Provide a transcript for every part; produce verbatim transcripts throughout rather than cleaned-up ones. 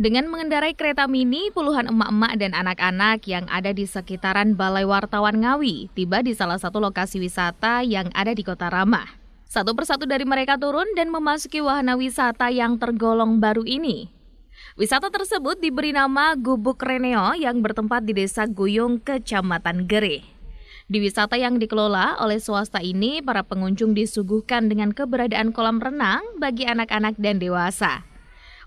Dengan mengendarai kereta mini, puluhan emak-emak dan anak-anak yang ada di sekitaran Balai Wartawan Ngawi tiba di salah satu lokasi wisata yang ada di Kota Ramah. Satu persatu dari mereka turun dan memasuki wahana wisata yang tergolong baru ini. Wisata tersebut diberi nama Gubuk Reneo yang bertempat di Desa Guyung, Kecamatan Gere. Di wisata yang dikelola oleh swasta ini, para pengunjung disuguhkan dengan keberadaan kolam renang bagi anak-anak dan dewasa.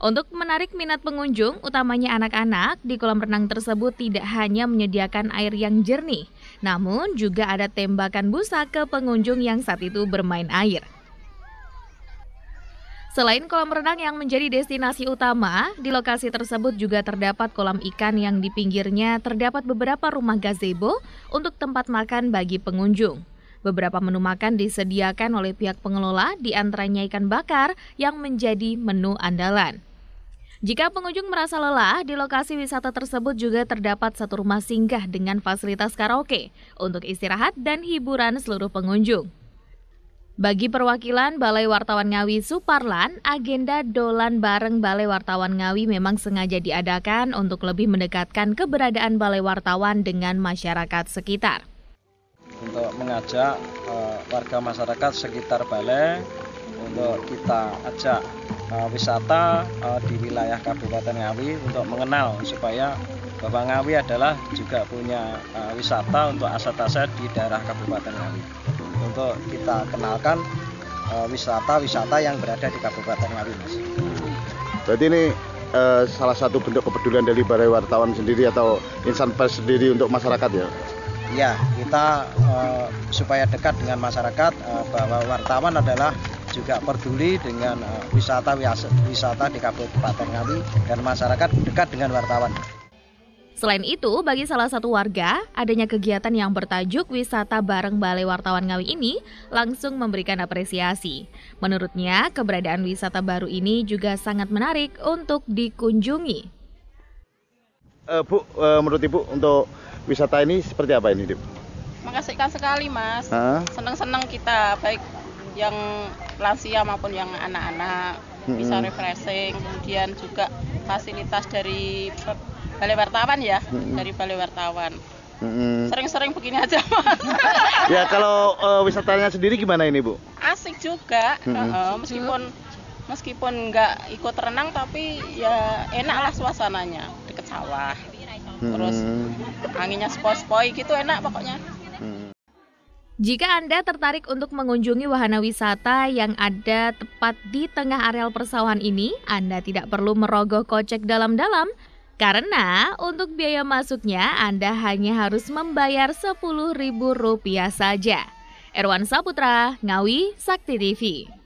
Untuk menarik minat pengunjung, utamanya anak-anak, di kolam renang tersebut tidak hanya menyediakan air yang jernih, namun juga ada tembakan busa ke pengunjung yang saat itu bermain air. Selain kolam renang yang menjadi destinasi utama, di lokasi tersebut juga terdapat kolam ikan yang di pinggirnya terdapat beberapa rumah gazebo untuk tempat makan bagi pengunjung. Beberapa menu makan disediakan oleh pihak pengelola, di antaranya ikan bakar yang menjadi menu andalan. Jika pengunjung merasa lelah, di lokasi wisata tersebut juga terdapat satu rumah singgah dengan fasilitas karaoke untuk istirahat dan hiburan seluruh pengunjung. Bagi perwakilan Balai Wartawan Ngawi Suparlan, agenda dolan bareng Balai Wartawan Ngawi memang sengaja diadakan untuk lebih mendekatkan keberadaan Balai Wartawan dengan masyarakat sekitar. Untuk mengajak uh, warga masyarakat sekitar Balai untuk kita ajak uh, wisata uh, di wilayah Kabupaten Ngawi untuk mengenal supaya bahwa Ngawi adalah juga punya uh, wisata untuk aset-aset di daerah Kabupaten Ngawi. Untuk kita kenalkan wisata-wisata uh, yang berada di Kabupaten Ngawi, Mas. Berarti ini uh, salah satu bentuk kepedulian dari Balai Wartawan sendiri atau insan pers sendiri untuk masyarakat, ya? Ya, kita uh, supaya dekat dengan masyarakat uh, bahwa wartawan adalah juga peduli dengan wisata-wisata uh, di Kabupaten Ngawi dan masyarakat dekat dengan wartawan. Selain itu, bagi salah satu warga, adanya kegiatan yang bertajuk wisata bareng Balai Wartawan Ngawi ini langsung memberikan apresiasi. Menurutnya, keberadaan wisata baru ini juga sangat menarik untuk dikunjungi. Uh, Bu, uh, menurut Ibu untuk wisata ini seperti apa ini, Dip? Mengasihkan sekali, Mas. Senang-senang kita, baik yang lansia maupun yang anak-anak, hmm. bisa refreshing. Kemudian juga fasilitas dari Balai Wartawan ya, hmm. dari Balai Wartawan. Sering-sering hmm. begini aja, Mas. Ya, kalau uh, wisatanya sendiri gimana ini, Bu? Asik juga, hmm. uh, meskipun meskipun nggak ikut renang, tapi ya enaklah suasananya, deket sawah. Terus anginnya sepoi-sepoi gitu, enak pokoknya. Jika Anda tertarik untuk mengunjungi wahana wisata yang ada tepat di tengah areal persawahan ini, Anda tidak perlu merogoh kocek dalam-dalam, karena untuk biaya masuknya Anda hanya harus membayar sepuluh ribu rupiah saja. Erwan Saputra, Ngawi, Sakti T V.